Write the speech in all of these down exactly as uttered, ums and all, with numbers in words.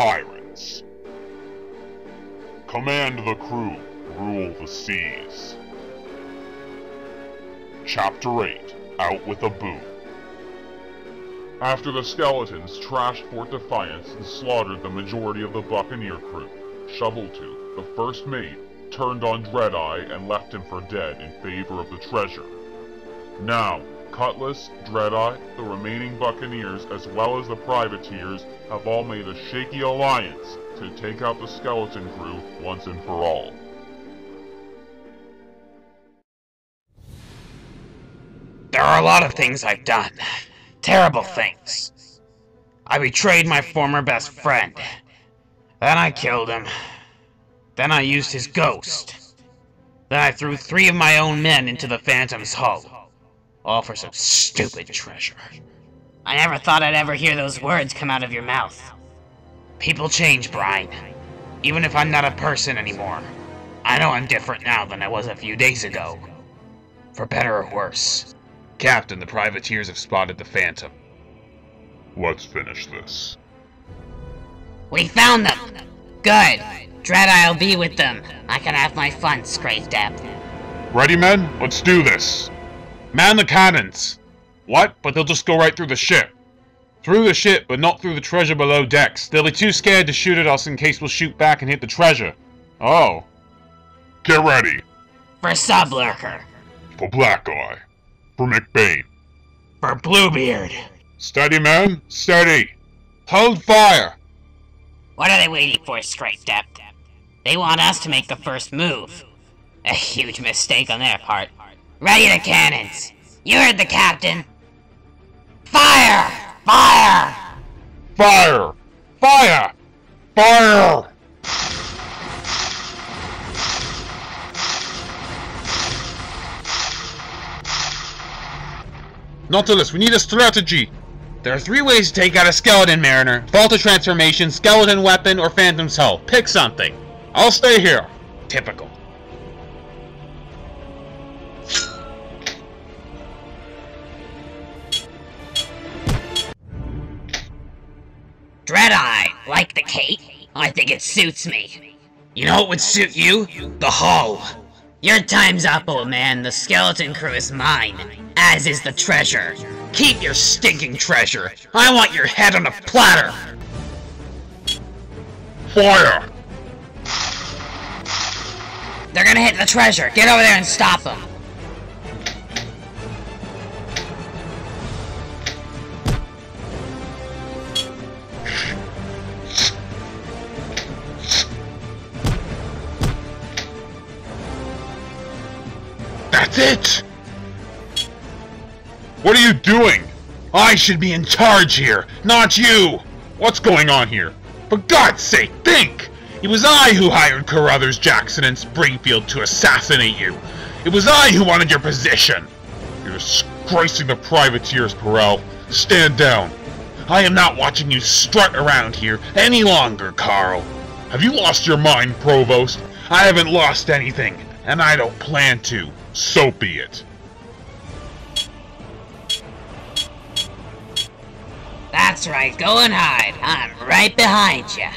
tyrants. Command the crew, rule the seas. Chapter eight, Out with a Boom. After the skeletons trashed Fort Defiance and slaughtered the majority of the buccaneer crew, Shoveltooth, the first mate, turned on Dread Eye and left him for dead in favor of the treasure. Now, Cutlass, Dread Eye, the remaining buccaneers, as well as the privateers, have all made a shaky alliance to take out the skeleton crew once and for all. There are a lot of things I've done. Terrible things. I betrayed my former best friend. Then I killed him. Then I used his ghost. Then I threw three of my own men into the Phantom's hull. All for some stupid treasure. I never thought I'd ever hear those words come out of your mouth. People change, Brine. Even if I'm not a person anymore. I know I'm different now than I was a few days ago. For better or worse. Captain, the privateers have spotted the Phantom. Let's finish this. We found them! Good! Dread Eye'll be with them. I can have my fun, Scrape depth. Ready, men? Let's do this. Man the cannons! What? But they'll just go right through the ship. Through the ship, but not through the treasure below decks. They'll be too scared to shoot at us in case we'll shoot back and hit the treasure. Oh. Get ready. For Sub Lurker. For Black Eye. For McBain. For Bluebeard. Steady, man. Steady. Hold fire. What are they waiting for, Strike Dep Dep? They want us to make the first move. A huge mistake on their part. Ready the cannons. You heard the captain. Fire! Fire! Fire! Fire! Fire! Nautilus, we need a strategy! There are three ways to take out a skeleton mariner. Vault of Transformation, skeleton weapon, or Phantom's hull. Pick something. I'll stay here. Typical. Dread Eye, like the cape? I think it suits me. You know what would suit you? The hull. Your time's up, old man. The skeleton crew is mine, as is the treasure. Keep your stinking treasure. I want your head on a platter. Fire! They're gonna hit the treasure. Get over there and stop them. That's it! What are you doing? I should be in charge here, not you! What's going on here? For God's sake, think! It was I who hired Carruthers, Jackson, and Springfield to assassinate you! It was I who wanted your position! You're disgracing the privateers, Perel. Stand down. I am not watching you strut around here any longer, Carl. Have you lost your mind, Provost? I haven't lost anything, and I don't plan to. So be it. That's right, go and hide. I'm right behind you.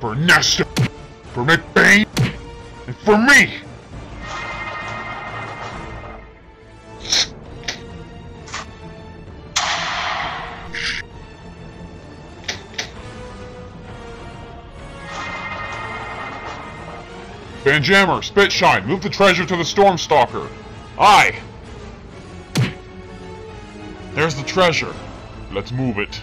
For Nestor, for McBain, and for me! Ben Jammer, Spit Shine, move the treasure to the Stormstalker. Aye! There's the treasure. Let's move it.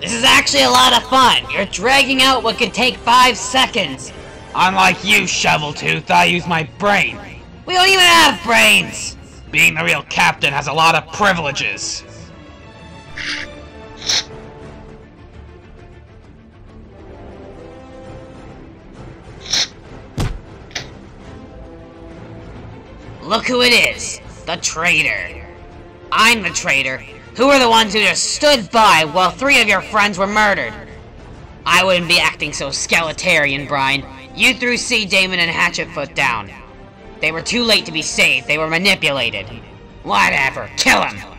This is actually a lot of fun. You're dragging out what could take five seconds. Unlike you, Shoveltooth, I use my brain. We don't even have brains! Being the real captain has a lot of privileges. Look who it is, the traitor. I'm the traitor. Who are the ones who just stood by while three of your friends were murdered? I wouldn't be acting so skeletarian, Brine. You threw C. Damon and Hatchetfoot down. They were too late to be saved, they were manipulated. Whatever, kill him!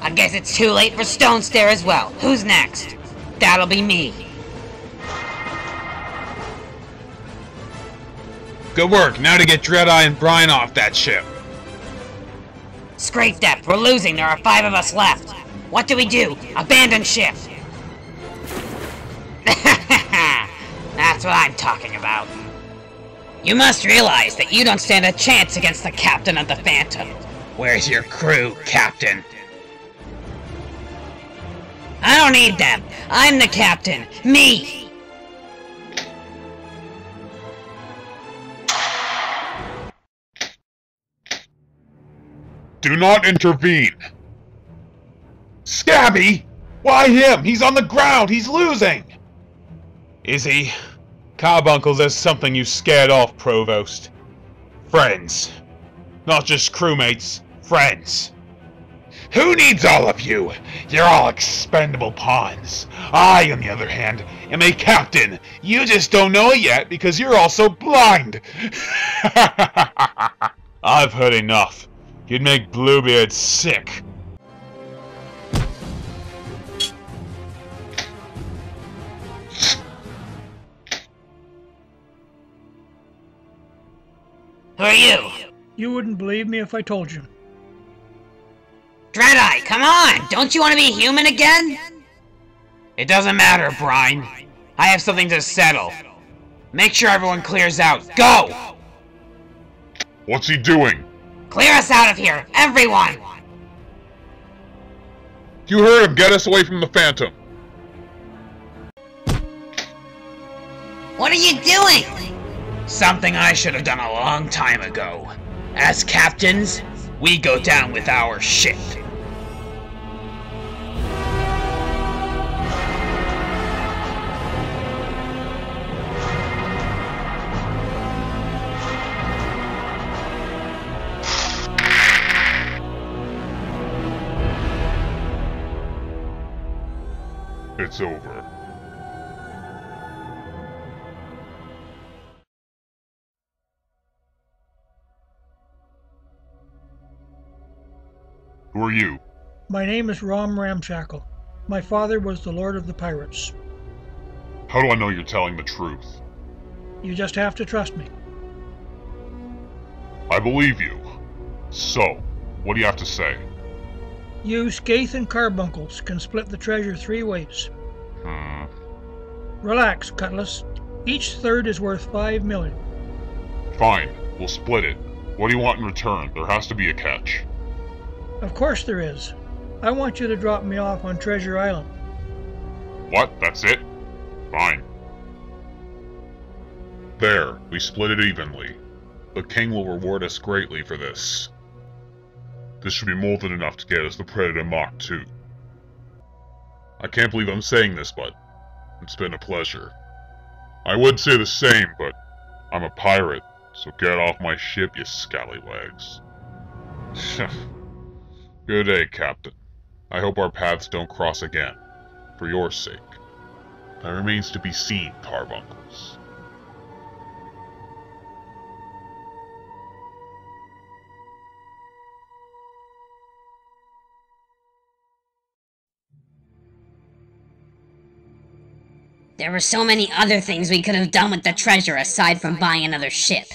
I guess it's too late for Stone Stair as well. Who's next? That'll be me. Good work. Now to get Dread Eye and Brine off that ship. Scrape depth. We're losing. There are five of us left. What do we do? Abandon ship. That's what I'm talking about. You must realize that you don't stand a chance against the captain of the Phantom. Where's your crew, Captain? I don't need them! I'm the captain! Me! Do not intervene! Scabby? Why him? He's on the ground! He's losing! Is he? Carbuncle, there's something you scared off, Provost. Friends. Not just crewmates, friends. Who needs all of you? You're all expendable pawns. I, on the other hand, am a captain. You just don't know it yet because you're all so blind. I've heard enough. You'd make Bluebeard sick. Who are you? You wouldn't believe me if I told you. Dread Eye, come on! Don't you want to be human again? It doesn't matter, Brine. I have something to settle. Make sure everyone clears out. Go! What's he doing? Clear us out of here, everyone! You heard him. Get us away from the Phantom. What are you doing? Something I should have done a long time ago. As captains, we go down with our ship. It's over. Who are you? My name is Rom Ramshackle. My father was the Lord of the Pirates. How do I know you're telling the truth? You just have to trust me. I believe you. So, what do you have to say? You, Scathe, and Carbuncles can split the treasure three ways. Hmm. Relax, Cutlass. Each third is worth five million. Fine. We'll split it. What do you want in return? There has to be a catch. Of course there is. I want you to drop me off on Treasure Island. What? That's it? Fine. There, we split it evenly. The king will reward us greatly for this. This should be more than enough to get us the Predator Mark two. I can't believe I'm saying this, but it's been a pleasure. I would say the same, but I'm a pirate, so get off my ship, you scallywags. Good day, Captain. I hope our paths don't cross again. For your sake. That remains to be seen, Carbuncles. There were so many other things we could have done with the treasure aside from buying another ship.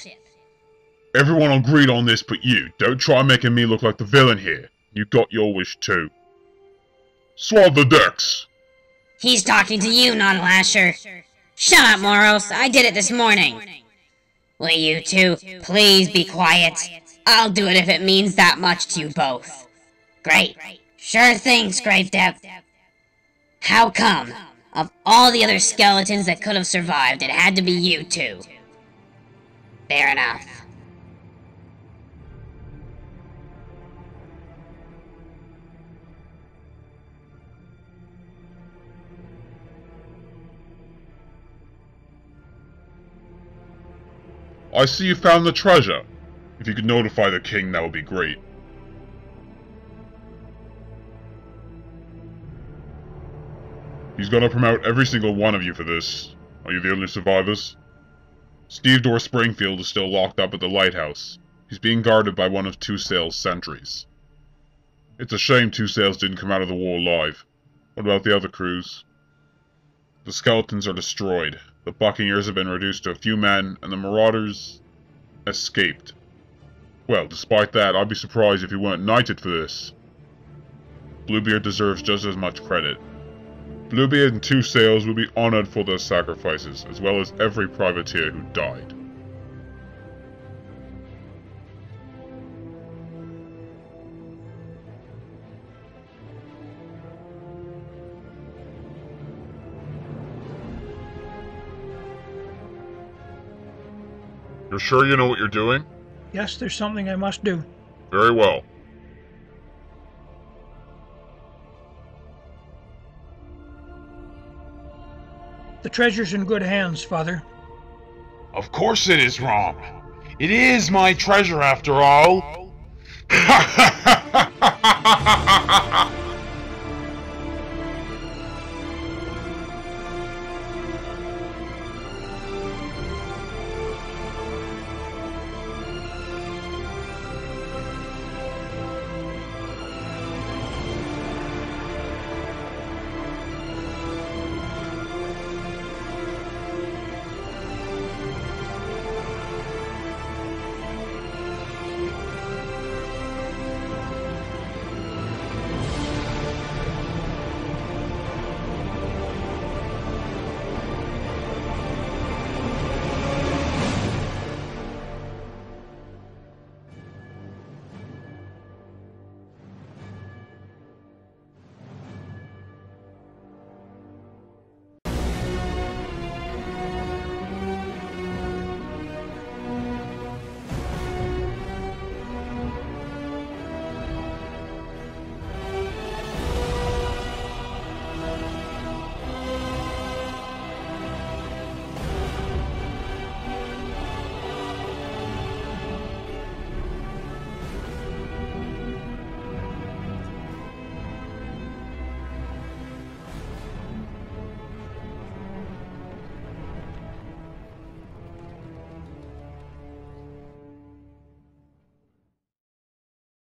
Everyone agreed on this but you. Don't try making me look like the villain here. You got your wish too. Swab the decks! He's talking to you, non-lasher. Shut up, Moros. I did it this morning. Will you two please be quiet? I'll do it if it means that much to you both. Great. Sure thing, Scrape Dep. How come, of all the other skeletons that could have survived, it had to be you two? Fair enough. I see you found the treasure. If you could notify the king, that would be great. He's gonna promote every single one of you for this. Are you the only survivors? Steve Door Springfield is still locked up at the lighthouse. He's being guarded by one of Two Sails' sentries. It's a shame Two Sails didn't come out of the war alive. What about the other crews? The skeletons are destroyed. The buccaneers have been reduced to a few men, and the marauders escaped. Well, despite that, I'd be surprised if he weren't knighted for this. Bluebeard deserves just as much credit. Bluebeard and Two Sails will be honored for their sacrifices, as well as every privateer who died. You're sure you know what you're doing? Yes, there's something I must do. Very well. The treasure's in good hands, Father. Of course it is, Rom. It is my treasure, after all.